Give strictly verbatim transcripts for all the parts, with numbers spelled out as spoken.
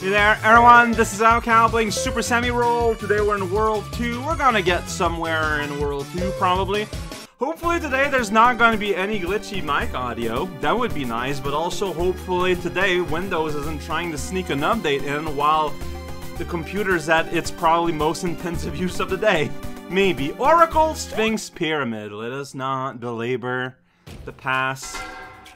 Hey there, everyone, this is Al Kal playing Super Sami Roll. Today we're in World two. We're gonna get somewhere in World two, probably. Hopefully today there's not gonna be any glitchy mic audio. That would be nice, but also hopefully today Windows isn't trying to sneak an update in while the computer's at its probably most intensive use of the day. Maybe. Oracle Sphinx Pyramid. Let us not belabor the past.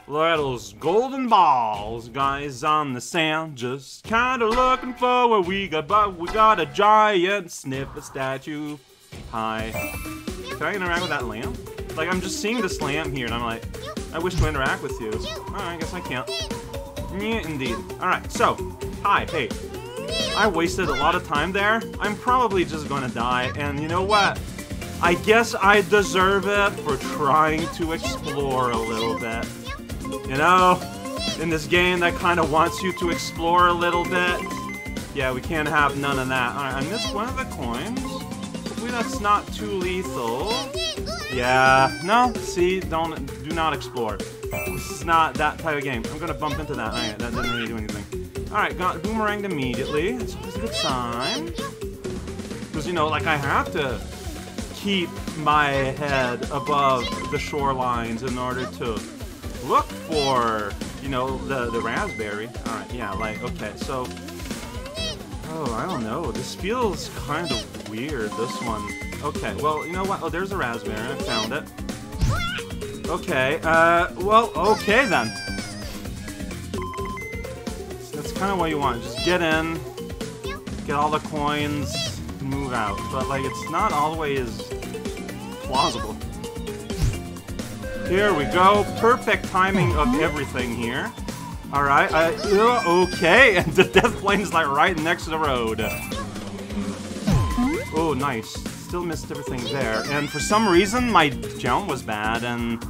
Look at those golden balls, guys, on the sand. Just kinda looking for what we got, but we got a giant snippet statue. Hi. Can I interact with that lamp? Like, I'm just seeing this lamp here, and I'm like, I wish to interact with you. Alright, I guess I can't. Yeah, indeed. Alright, so, hi, hey. I wasted a lot of time there. I'm probably just gonna die, and you know what? I guess I deserve it for trying to explore a little bit. You know, in this game that kind of wants you to explore a little bit. Yeah, we can't have none of that. Alright, I missed one of the coins. Hopefully that's not too lethal. Yeah, no, see, don't, do not explore. This is not that type of game. I'm gonna bump into that. Alright, that didn't really do anything. Alright, got boomeranged immediately. That's always a good sign. Because, you know, like, I have to keep my head above the shorelines in order to look for, you know, the, the raspberry. Alright, yeah, like, okay, so... Oh, I don't know. This feels kind of weird, this one. Okay, well, you know what? Oh, there's a raspberry. I found it. Okay, uh, well, okay then. That's kind of what you want. Just get in, get all the coins, move out. But, like, it's not always plausible. Here we go. Perfect timing of everything here. All right. Uh, okay. And the death plane is like right next to the road. Oh, nice. Still missed everything there. And for some reason, my jump was bad. And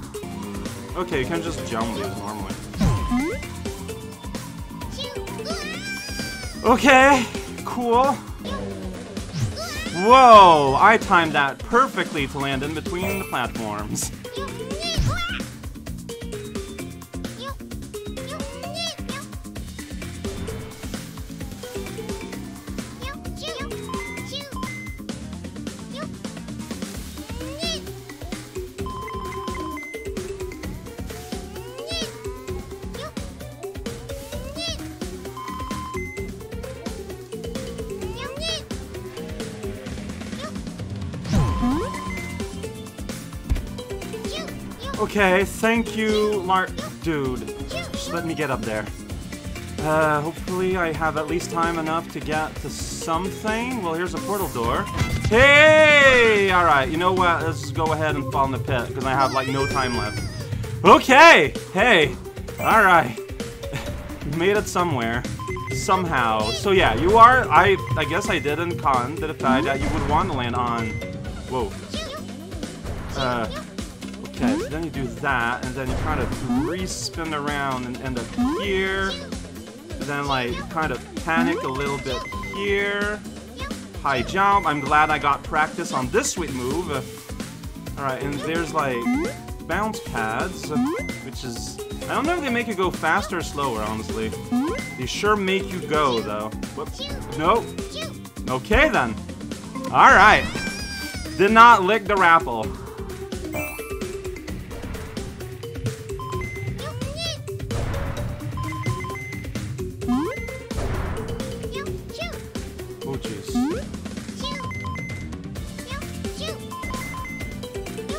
okay, you can just jump these normally. Okay. Cool. Whoa! I timed that perfectly to land in between the platforms. Okay, thank you, Mark. Dude, just let me get up there. Uh, hopefully I have at least time enough to get to something. Well, here's a portal door. Hey! Alright, you know what? Let's just go ahead and fall in the pit, because I have, like, no time left. Okay! Hey! Alright. Made it somewhere. Somehow. So yeah, you are... I I guess I didn't con to the fact that you would want to land on... Whoa. Uh... Okay, so then you do that, and then you kind of re-spin around and end up here. And then, like, kind of panic a little bit here. High jump. I'm glad I got practice on this sweet move. Uh, Alright, and there's, like, bounce pads, which is... I don't know if they make you go faster or slower, honestly. They sure make you go, though. Whoops. Nope. Okay, then. Alright. Did not lick the rapple.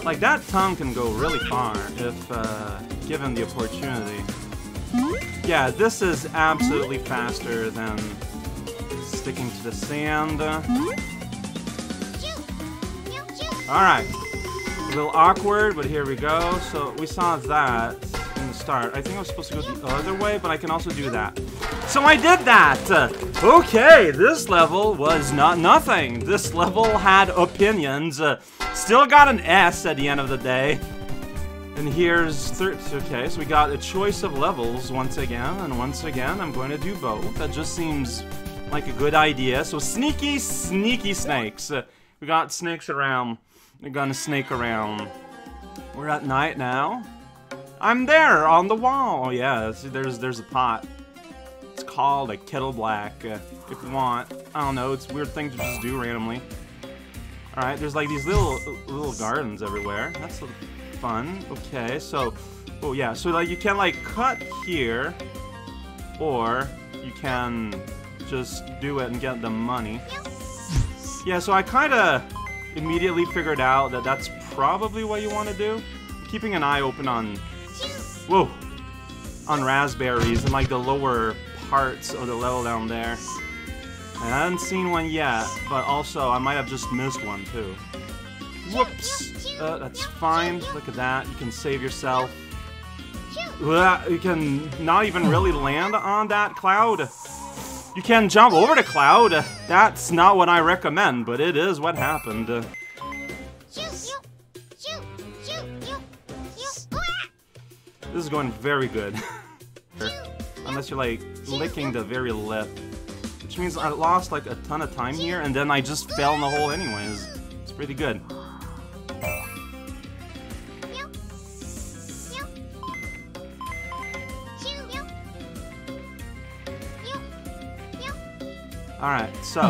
Like, that tongue can go really far if uh, given the opportunity. Yeah, this is absolutely faster than sticking to the sand. Alright. A little awkward, but here we go. So, we saw that in the start. I think I was supposed to go the other way, but I can also do that. So I did that! Okay, this level was not nothing. This level had opinions. Uh, Still got an S at the end of the day. And here's third. Okay, so we got a choice of levels once again, and once again I'm going to do both. That just seems like a good idea. So sneaky, sneaky snakes. Uh, we got snakes around. We're gonna snake around. We're at night now. I'm there on the wall. Yeah, see, there's there's a pot. It's called a kettle black, uh, if you want. I don't know, it's a weird thing to just do randomly. Alright, there's like these little little gardens everywhere. That's fun. Okay, so, oh yeah, so like you can like cut here, or you can just do it and get the money. Yeah, so I kind of immediately figured out that that's probably what you want to do. I'm keeping an eye open on, whoa, on raspberries and like the lower parts of the level down there. I haven't seen one yet, but also I might have just missed one too. Whoops! Uh, that's fine. Look at that. You can save yourself. You can not even really land on that cloud. You can jump over the cloud. That's not what I recommend, but it is what happened. This is going very good. Unless you're like licking the very lip. Which means I lost like a ton of time here, and then I just fell in the hole anyways. It's pretty good. Alright, so...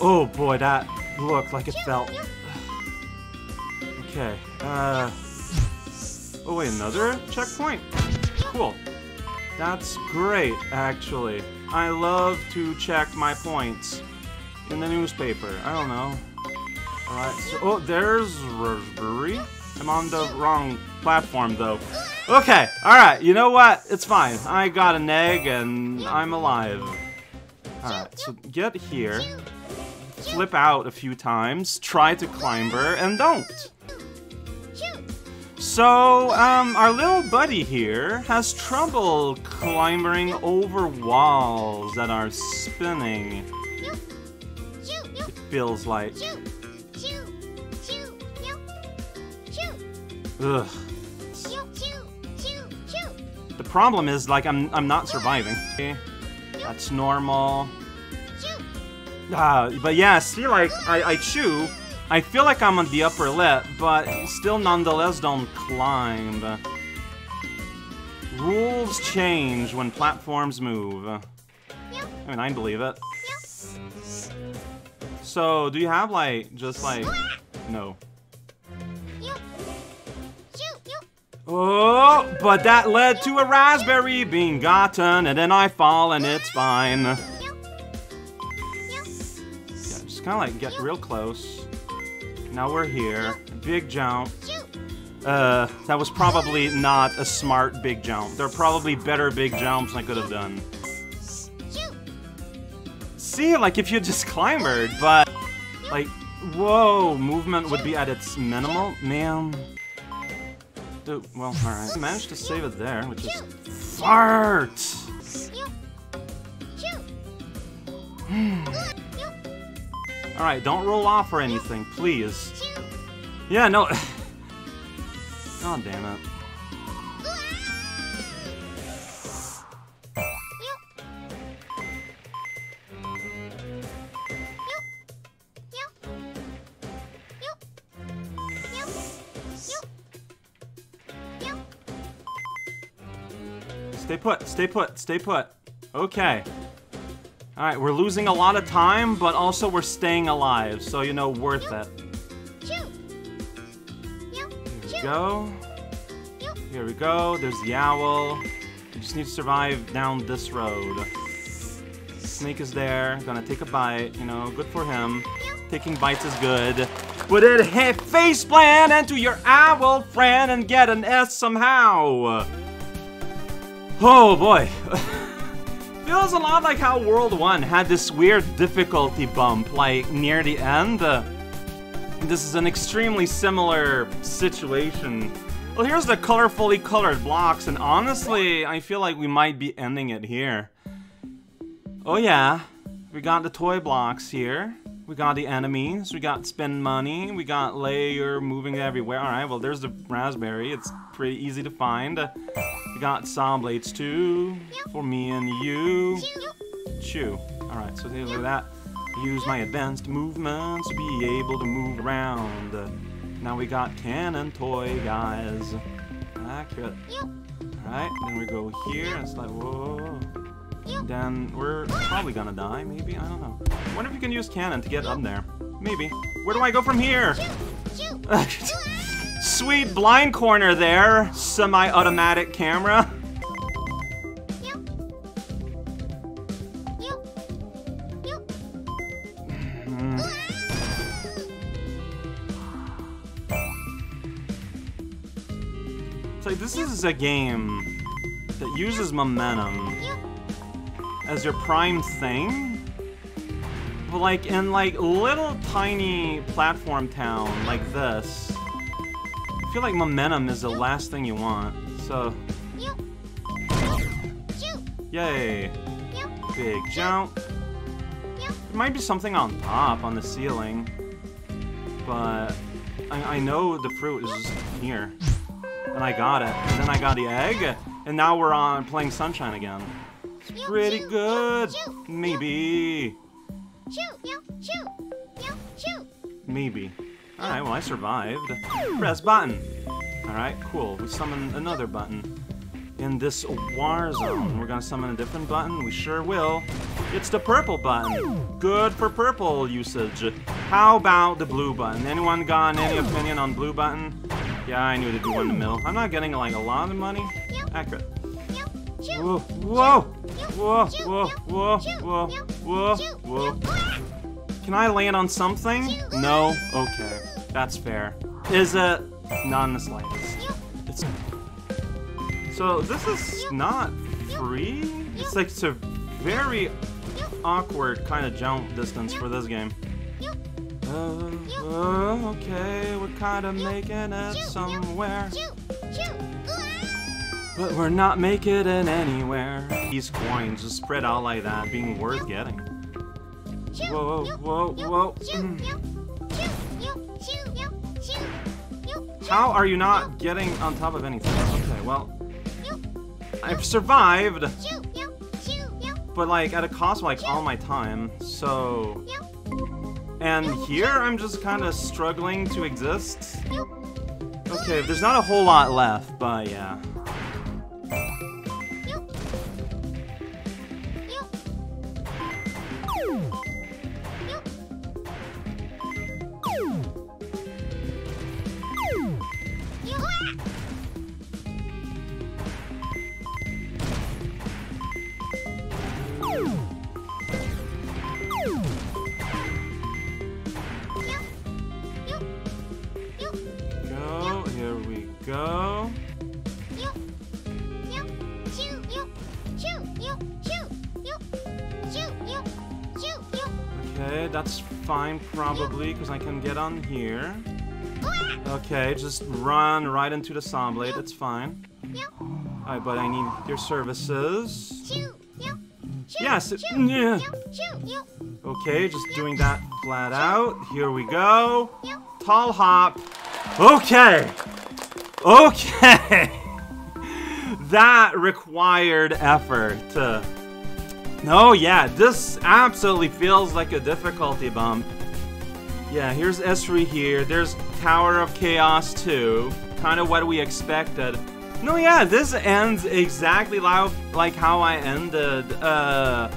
Oh boy, that looked like it felt... Okay, uh... oh wait, another checkpoint? Cool. That's great, actually. I love to check my points in the newspaper. I don't know. Alright, so, oh, there's Raspberry. I'm on the wrong platform, though. Okay, alright, you know what? It's fine. I got an egg, and I'm alive. Alright, so get here. Flip out a few times. Try to climber, and don't. So, um, our little buddy here has trouble climbing over walls that are spinning. It feels like. Ugh. The problem is, like, I'm, I'm not surviving. That's normal. Ah, but yeah, see, like, I, I chew. I feel like I'm on the upper lip, but still nonetheless don't climb. Rules change when platforms move. I mean, I believe it. So, do you have like, just like, no. Oh, but that led to a raspberry being gotten, and then I fall and it's fine. Yeah, just kinda like get real close. Now we're here. Big jump. Uh, that was probably not a smart big jump. There are probably better big jumps I could have done. See, like if you just climbered, but like, whoa, movement would be at its minimal, man. Dude, well, all right. I managed to save it there, which is fart. Hmm. Alright, don't roll off or anything, please. Yeah, no. God damn it. Stay put, stay put, stay put. Okay. Alright, we're losing a lot of time, but also we're staying alive, so, you know, worth it. Here we go. Here we go. There's the owl. We just need to survive down this road. Snake is there, gonna take a bite, you know, good for him. Taking bites is good. Put it a face plan into your owl friend and get an S somehow! Oh boy! Feels a lot like how World one had this weird difficulty bump, like, near the end. Uh, this is an extremely similar situation. Well, here's the colorfully colored blocks, and honestly, I feel like we might be ending it here. Oh yeah, we got the toy blocks here. We got the enemies, we got spend money, we got layer moving everywhere. Alright, well there's the raspberry, it's pretty easy to find. We got saw blades too, for me and you. Chew. Alright, so there's that. Use my advanced movements to be able to move around. Now we got cannon toy, guys. Accurate. Right, then we go here, and it's like, whoa. Then we're probably gonna die, maybe? I don't know. I wonder if you can use cannon to get up there. Maybe. Where do I go from here? Sweet blind corner there, semi-automatic camera. So this is a game that uses momentum as your prime thing, but like in like little tiny platform town like this, I feel like momentum is the last thing you want. So yay, big jump. There might be something on top on the ceiling, but I, I know the fruit is here. And I got it, and then I got the egg, and now we're on playing Sunshine again. It's pretty good, maybe. Maybe. All right, well I survived. Press button. All right, cool. We summon another button. In this war zone, we're gonna summon a different button. We sure will. It's the purple button. Good for purple usage. How about the blue button? Anyone got any opinion on blue button? Yeah, I knew to do one in the middle. I'm not getting like a lot of money. Accurate. Whoa, whoa, whoa, whoa, whoa, whoa, whoa, whoa. Can I land on something? No? Okay. That's fair. Is it? Not in the slightest. It's... So this is not free. It's like it's a very awkward kind of jump distance for this game. Uh, uh, okay, we're kind of making it somewhere, but we're not making it anywhere. These coins just spread out like that, being worth getting. Whoa, whoa, whoa. Mm. How are you not getting on top of anything? Okay, well, I've survived, but like at a cost of like all my time, so... And here, I'm just kind of struggling to exist. Okay, there's not a whole lot left, but yeah. Go. Okay, that's fine probably, because I can get on here. Okay, just run right into the saw blade, it's fine. Alright, but I need your services. Yes! It, okay, just doing that flat out. Here we go. Tall hop. Okay! Okay, that required effort. Uh, no, yeah, this absolutely feels like a difficulty bump. Yeah, here's S three here. There's Tower of Chaos two, kind of what we expected. No, yeah, this ends exactly like how I ended, uh,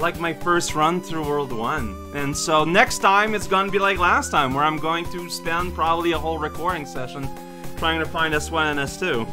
like my first run through World one. And so next time it's gonna be like last time, where I'm going to spend probably a whole recording session trying to find S one and S two.